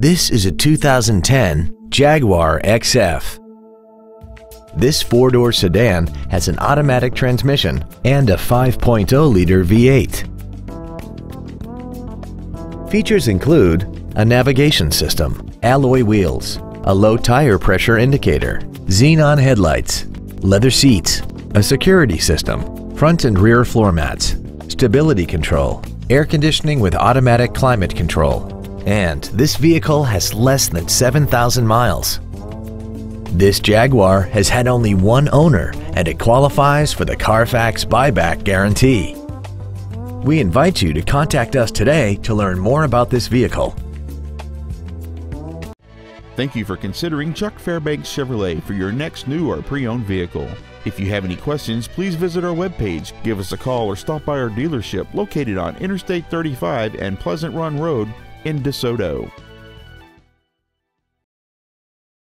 This is a 2010 Jaguar XF. This four-door sedan has an automatic transmission and a 5.0-liter V8. Features include a navigation system, alloy wheels, a low tire pressure indicator, xenon headlights, leather seats, a security system, front and rear floor mats, stability control, air conditioning with automatic climate control, and this vehicle has less than 7,000 miles. This Jaguar has had only one owner and it qualifies for the Carfax buyback guarantee. We invite you to contact us today to learn more about this vehicle. Thank you for considering Chuck Fairbanks Chevrolet for your next new or pre-owned vehicle. If you have any questions, please visit our webpage, give us a call, or stop by our dealership located on Interstate 35 and Pleasant Run Road in DeSoto.